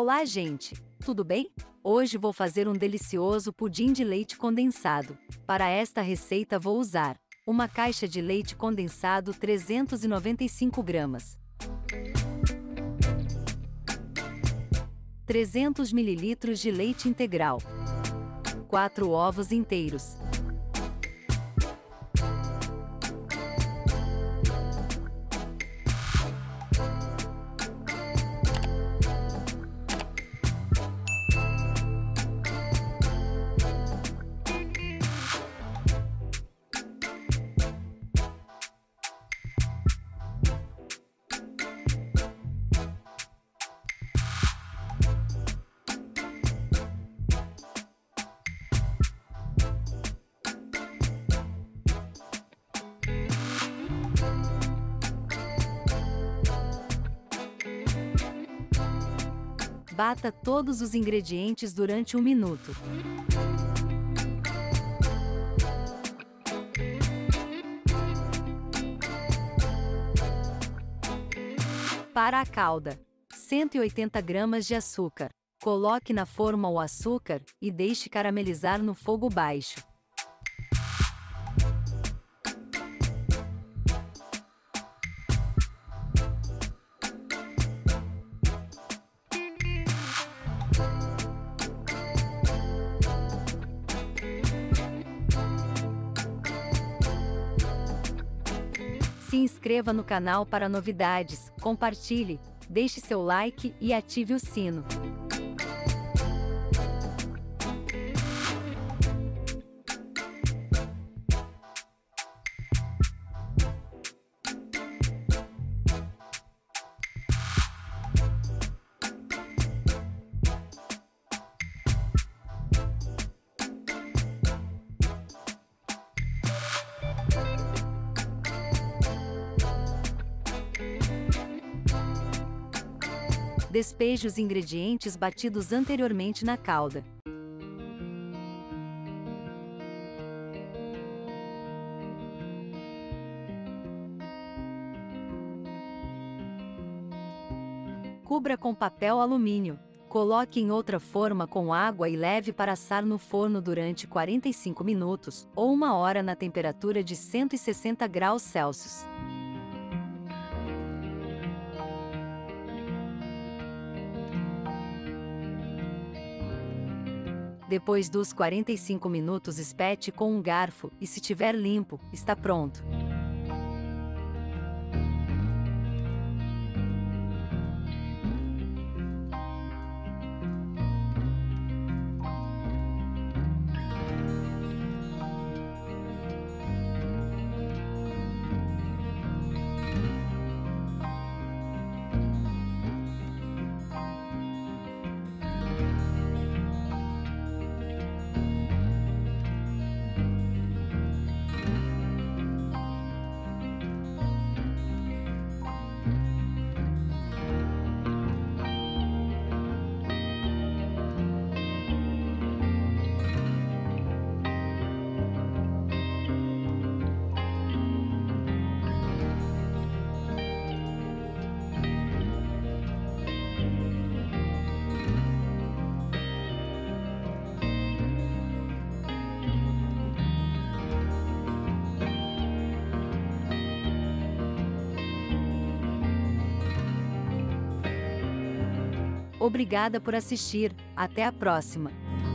Olá gente, tudo bem? Hoje vou fazer um delicioso pudim de leite condensado. Para esta receita vou usar uma caixa de leite condensado 395 gramas, 300 ml de leite integral, 4 ovos inteiros, Bata todos os ingredientes durante 1 minuto. Para a calda, 180 gramas de açúcar. Coloque na forma o açúcar e deixe caramelizar no fogo baixo. Se inscreva no canal para novidades, compartilhe, deixe seu like e ative o sino. Despeje os ingredientes batidos anteriormente na calda. Cubra com papel alumínio. Coloque em outra forma com água e leve para assar no forno durante 45 minutos ou 1 hora na temperatura de 160 graus Celsius. Depois dos 45 minutos, espete com um garfo e, se tiver limpo, está pronto. Obrigada por assistir, até a próxima!